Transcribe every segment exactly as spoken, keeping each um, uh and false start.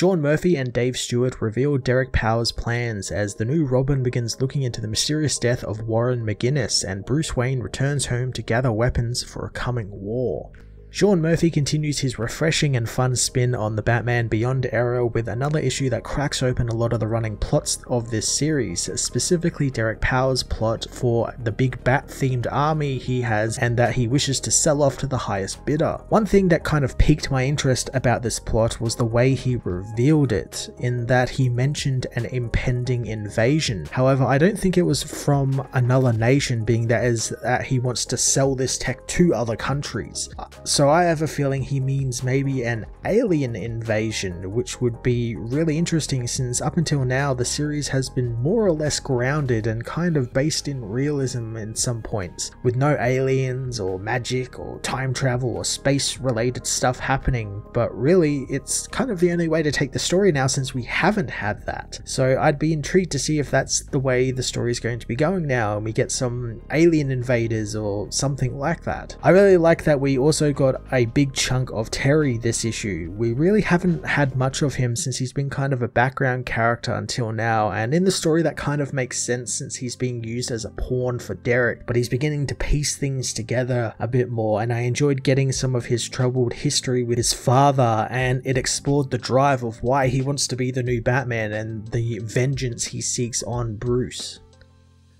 Sean Murphy and Dave Stewart reveal Derek Powers' plans as the new Robin begins looking into the mysterious death of Warren McGinnis and Bruce Wayne returns home to gather weapons for a coming war. Sean Murphy continues his refreshing and fun spin on the Batman Beyond era with another issue that cracks open a lot of the running plots of this series, specifically Derek Powers' plot for the big bat-themed army he has and that he wishes to sell off to the highest bidder. One thing that kind of piqued my interest about this plot was the way he revealed it, in that he mentioned an impending invasion. However, I don't think it was from another nation, being that is that he wants to sell this tech to other countries. So So I have a feeling he means maybe an alien invasion, which would be really interesting since up until now the series has been more or less grounded and kind of based in realism in some points, with no aliens or magic or time travel or space related stuff happening, but really it's kind of the only way to take the story now since we haven't had that. So I'd be intrigued to see if that's the way the story is going to be going now and we get some alien invaders or something like that. I really like that we also got a big chunk of Terry this issue. We really haven't had much of him since he's been kind of a background character until now, and in the story that kind of makes sense since he's being used as a pawn for Derek, but he's beginning to piece things together a bit more, and I enjoyed getting some of his troubled history with his father, and it explored the drive of why he wants to be the new Batman and the vengeance he seeks on Bruce.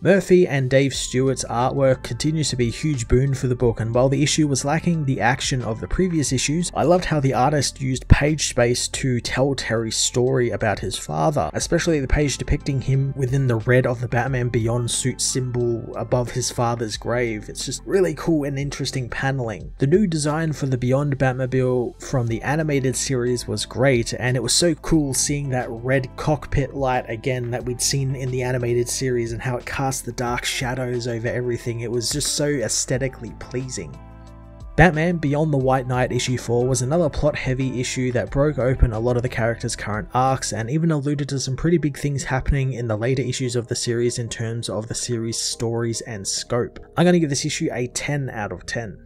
Murphy and Dave Stewart's artwork continues to be a huge boon for the book, and while the issue was lacking the action of the previous issues, I loved how the artist used page space to tell Terry's story about his father, especially the page depicting him within the red of the Batman Beyond suit symbol above his father's grave. It's just really cool and interesting paneling. The new design for the Beyond Batmobile from the animated series was great, and it was so cool seeing that red cockpit light again that we'd seen in the animated series and how it cast the dark shadows over everything. It was just so aesthetically pleasing. Batman Beyond the White Knight issue four was another plot-heavy issue that broke open a lot of the characters' current arcs and even alluded to some pretty big things happening in the later issues of the series in terms of the series' stories and scope. I'm going to give this issue a ten out of ten.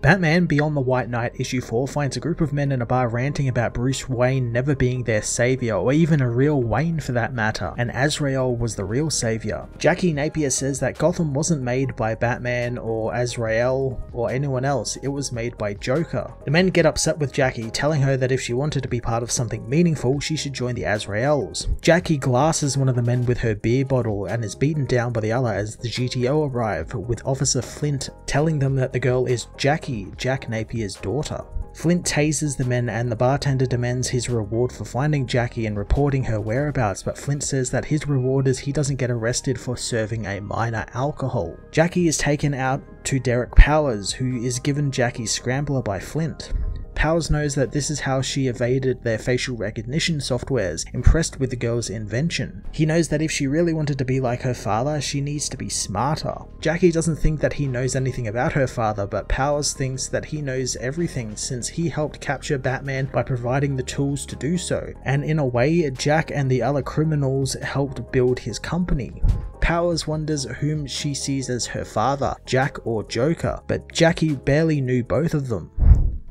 Batman Beyond the White Knight issue four finds a group of men in a bar ranting about Bruce Wayne never being their savior, or even a real Wayne for that matter, and Azrael was the real savior. Jack Napier says that Gotham wasn't made by Batman or Azrael or anyone else, it was made by Joker. The men get upset with Jackie, telling her that if she wanted to be part of something meaningful, she should join the Azraels. Jackie glasses one of the men with her beer bottle and is beaten down by the other as the G T O arrive, with Officer Flint telling them that the girl is Jackie, Jack Napier's daughter. Flint tases the men and the bartender demands his reward for finding Jackie and reporting her whereabouts, but Flint says that his reward is he doesn't get arrested for serving a minor alcohol. Jackie is taken out to Derek Powers, who is given Jackie's scrambler by Flint. Powers knows that this is how she evaded their facial recognition softwares, impressed with the girl's invention. He knows that if she really wanted to be like her father, she needs to be smarter. Jackie doesn't think that he knows anything about her father, but Powers thinks that he knows everything since he helped capture Batman by providing the tools to do so, and in a way, Jack and the other criminals helped build his company. Powers wonders whom she sees as her father, Jack or Joker, but Jackie barely knew both of them.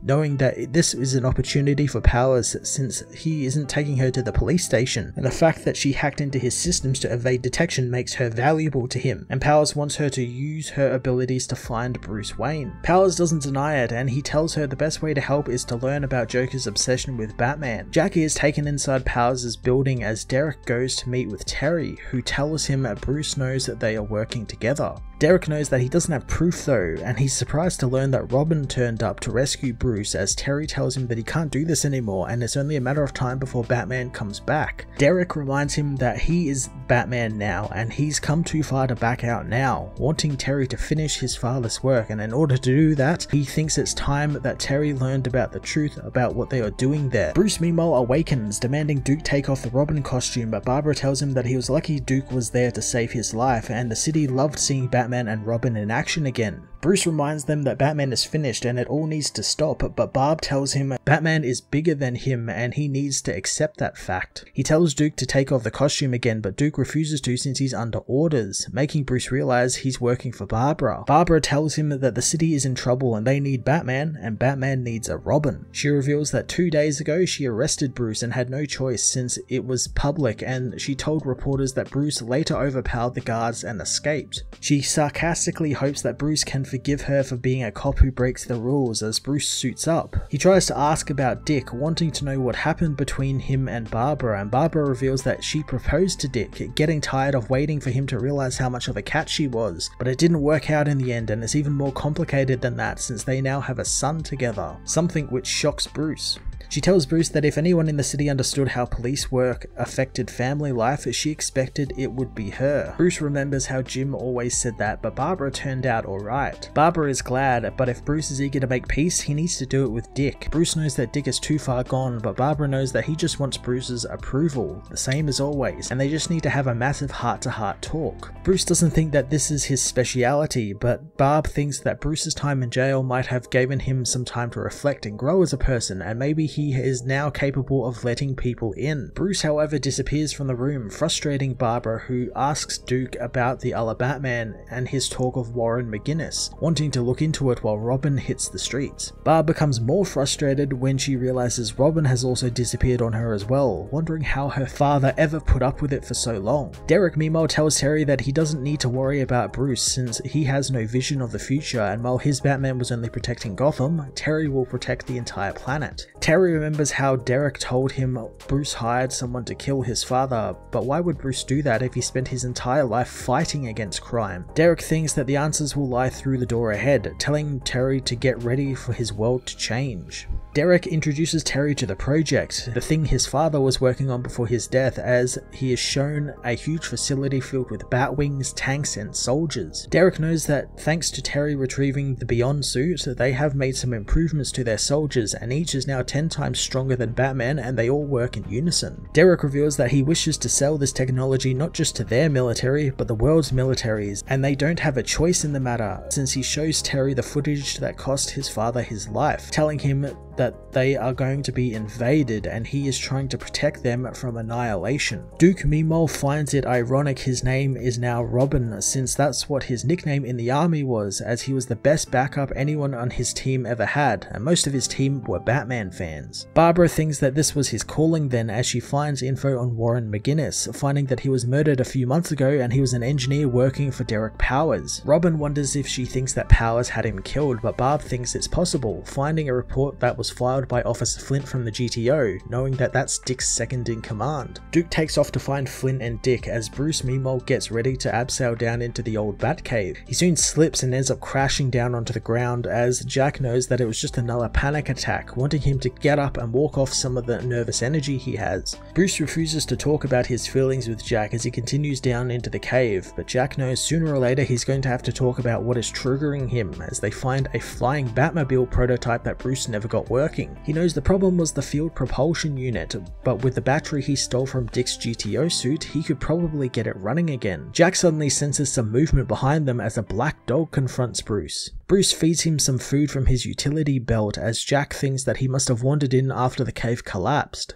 Knowing that this is an opportunity for Powers since he isn't taking her to the police station, and the fact that she hacked into his systems to evade detection makes her valuable to him, and Powers wants her to use her abilities to find Bruce Wayne. Powers doesn't deny it, and he tells her the best way to help is to learn about Joker's obsession with Batman. Jackie is taken inside Powers' building as Derek goes to meet with Terry, who tells him that Bruce knows that they are working together. Derek knows that he doesn't have proof though, and he's surprised to learn that Robin turned up to rescue Bruce as Terry tells him that he can't do this anymore and it's only a matter of time before Batman comes back. Derek reminds him that he is Batman now and he's come too far to back out now, wanting Terry to finish his father's work, and in order to do that, he thinks it's time that Terry learned about the truth about what they are doing there. Bruce Mimo awakens, demanding Duke take off the Robin costume, but Barbara tells him that he was lucky Duke was there to save his life and the city loved seeing Batman Batman and Robin in action again. Bruce reminds them that Batman is finished and it all needs to stop, but Barb tells him Batman is bigger than him and he needs to accept that fact. He tells Duke to take off the costume again, but Duke refuses to since he's under orders, making Bruce realize he's working for Barbara. Barbara tells him that the city is in trouble and they need Batman, and Batman needs a Robin. She reveals that two days ago she arrested Bruce and had no choice since it was public, and she told reporters that Bruce later overpowered the guards and escaped. She sarcastically hopes that Bruce can forgive her for being a cop who breaks the rules as Bruce suits up. He tries to ask about Dick, wanting to know what happened between him and Barbara, and Barbara reveals that she proposed to Dick, getting tired of waiting for him to realize how much of a cat she was, but it didn't work out in the end, and it's even more complicated than that since they now have a son together, something which shocks Bruce. She tells Bruce that if anyone in the city understood how police work affected family life, she expected it would be her. Bruce remembers how Jim always said that, but Barbara turned out alright. Barbara is glad, but if Bruce is eager to make peace, he needs to do it with Dick. Bruce knows that Dick is too far gone, but Barbara knows that he just wants Bruce's approval, the same as always, and they just need to have a massive heart-to-heart talk. Bruce doesn't think that this is his speciality, but Barb thinks that Bruce's time in jail might have given him some time to reflect and grow as a person, and maybe he is now capable of letting people in. Bruce, however, disappears from the room, frustrating Barbara, who asks Duke about the other Batman and his talk of Warren McGinnis, wanting to look into it while Robin hits the streets. Barb becomes more frustrated when she realizes Robin has also disappeared on her as well, wondering how her father ever put up with it for so long. Derek Mimo tells Terry that he doesn't need to worry about Bruce since he has no vision of the future, and while his Batman was only protecting Gotham, Terry will protect the entire planet. Terry Terry remembers how Derek told him Bruce hired someone to kill his father, but why would Bruce do that if he spent his entire life fighting against crime? Derek thinks that the answers will lie through the door ahead, telling Terry to get ready for his world to change. Derek introduces Terry to the project, the thing his father was working on before his death, as he is shown a huge facility filled with bat wings, tanks, and soldiers. Derek knows that thanks to Terry retrieving the Beyond suit, they have made some improvements to their soldiers, and each is now ten times stronger than Batman, and they all work in unison. Derek reveals that he wishes to sell this technology not just to their military, but the world's militaries, and they don't have a choice in the matter, since he shows Terry the footage that cost his father his life, telling him that they are going to be invaded and he is trying to protect them from annihilation. Duke Mimo finds it ironic his name is now Robin, since that's what his nickname in the army was, as he was the best backup anyone on his team ever had, and most of his team were Batman fans. Barbara thinks that this was his calling then, as she finds info on Warren McGinnis, finding that he was murdered a few months ago and he was an engineer working for Derek Powers. Robin wonders if she thinks that Powers had him killed, but Barb thinks it's possible, finding a report that was filed by Officer Flint from the G T O, knowing that that's Dick's second in command. Duke takes off to find Flint and Dick as Bruce Mimo gets ready to abseil down into the old Batcave. He soon slips and ends up crashing down onto the ground, as Jack knows that it was just another panic attack, wanting him to get up and walk off some of the nervous energy he has. Bruce refuses to talk about his feelings with Jack as he continues down into the cave, but Jack knows sooner or later he's going to have to talk about what is triggering him, as they find a flying Batmobile prototype that Bruce never got working. He knows the problem was the field propulsion unit, but with the battery he stole from Dick's G T O suit, he could probably get it running again. Jack suddenly senses some movement behind them as a black dog confronts Bruce. Bruce feeds him some food from his utility belt, as Jack thinks that he must have wandered in after the cave collapsed.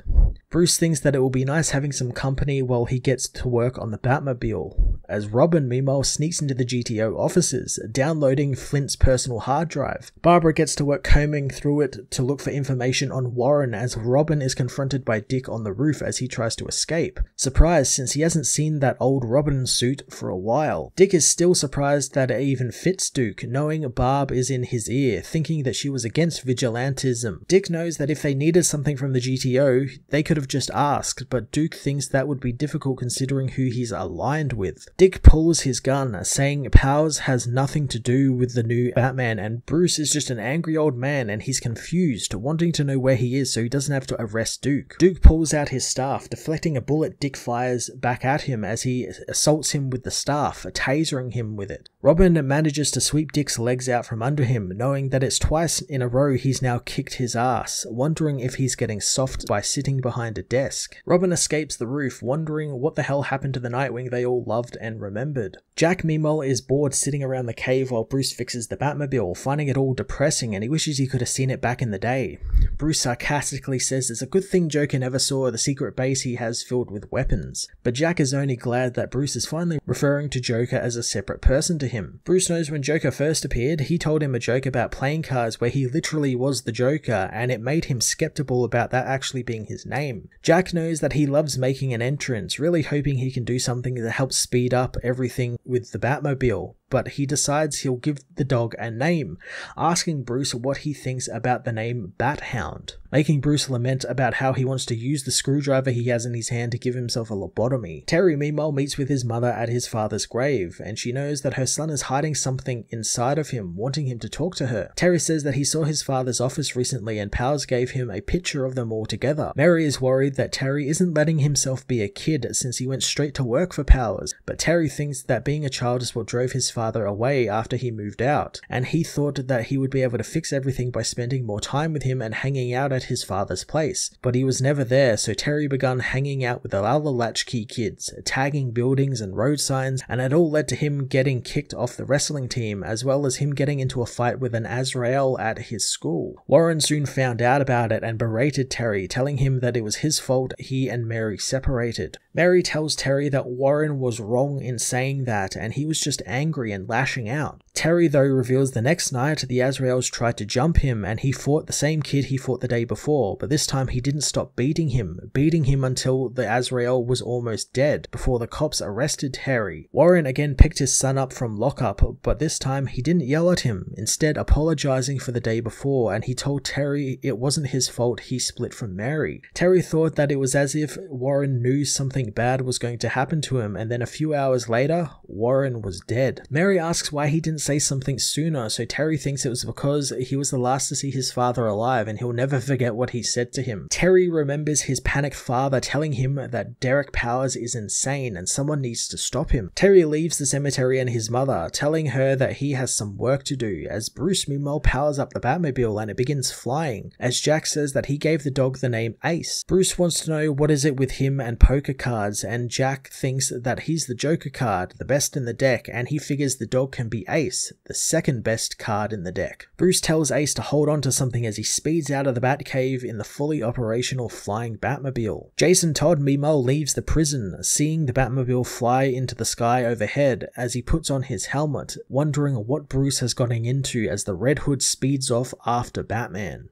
Bruce thinks that it will be nice having some company while he gets to work on the Batmobile, as Robin meanwhile sneaks into the G T O offices, downloading Flint's personal hard drive. Barbara gets to work combing through it to look for information on Warren, as Robin is confronted by Dick on the roof as he tries to escape, surprised since he hasn't seen that old Robin suit for a while. Dick is still surprised that it even fits Duke, knowing Barb is in his ear, thinking that she was against vigilantism. Dick knows that if they needed something from the G T O, they could have just asked, but Duke thinks that would be difficult considering who he's aligned with. Dick pulls his gun, saying Powers has nothing to do with the new Batman, and Bruce is just an angry old man and he's confused, wanting to know where he is so he doesn't have to arrest Duke. Duke pulls out his staff, deflecting a bullet Dick fires back at him as he assaults him with the staff, tasering him with it. Robin manages to sweep Dick's legs out from under him, knowing that it's twice in a row he's now kicked his ass, wondering if he's getting soft by sitting behind a desk. Robin escapes the roof, wondering what the hell happened to the Nightwing they all loved and remembered. Jack Mimo is bored sitting around the cave while Bruce fixes the Batmobile, finding it all depressing and he wishes he could have seen it back in the day. Bruce sarcastically says it's a good thing Joker never saw the secret base he has filled with weapons, but Jack is only glad that Bruce is finally referring to Joker as a separate person to him. Bruce knows when Joker first appeared, he told him a joke about playing cards where he literally was the Joker, and it made him skeptical about that actually being his name. Jack knows that he loves making an entrance, really hoping he can do something that helps speed up everything with the Batmobile, but he decides he'll give the dog a name, asking Bruce what he thinks about the name Bat-Hound, making Bruce lament about how he wants to use the screwdriver he has in his hand to give himself a lobotomy. Terry meanwhile meets with his mother at his father's grave, and she knows that her son is hiding something inside of him, wanting him to talk to her. Terry says that he saw his father's office recently and Powers gave him a picture of them all together. Mary is worried that Terry isn't letting himself be a kid since he went straight to work for Powers, but Terry thinks that being a child is what drove his father father away after he moved out, and he thought that he would be able to fix everything by spending more time with him and hanging out at his father's place, but he was never there, so Terry began hanging out with the other latchkey kids, tagging buildings and road signs, and it all led to him getting kicked off the wrestling team, as well as him getting into a fight with an Azrael at his school. Warren soon found out about it and berated Terry, telling him that it was his fault he and Mary separated. Mary tells Terry that Warren was wrong in saying that, and he was just angry and lashing out. Terry though reveals the next night the Azraels tried to jump him and he fought the same kid he fought the day before, but this time he didn't stop beating him, beating him until the Azrael was almost dead before the cops arrested Terry. Warren again picked his son up from lockup, but this time he didn't yell at him, instead apologizing for the day before, and he told Terry it wasn't his fault he split from Mary. Terry thought that it was as if Warren knew something bad was going to happen to him, and then a few hours later, Warren was dead. Mary asks why he didn't say something sooner, so Terry thinks it was because he was the last to see his father alive and he'll never forget what he said to him. Terry remembers his panicked father telling him that Derek Powers is insane and someone needs to stop him. Terry leaves the cemetery and his mother, telling her that he has some work to do, as Bruce meanwhile powers up the Batmobile and it begins flying, as Jack says that he gave the dog the name Ace. Bruce wants to know what is it with him and poker cards, and Jack thinks that he's the Joker card, the best in the deck, and he figures the dog can be Ace, the second best card in the deck. Bruce tells Ace to hold on to something as he speeds out of the Batcave in the fully operational flying Batmobile. Jason Todd Mimo leaves the prison, seeing the Batmobile fly into the sky overhead as he puts on his helmet, wondering what Bruce has gotten into as the Red Hood speeds off after Batman.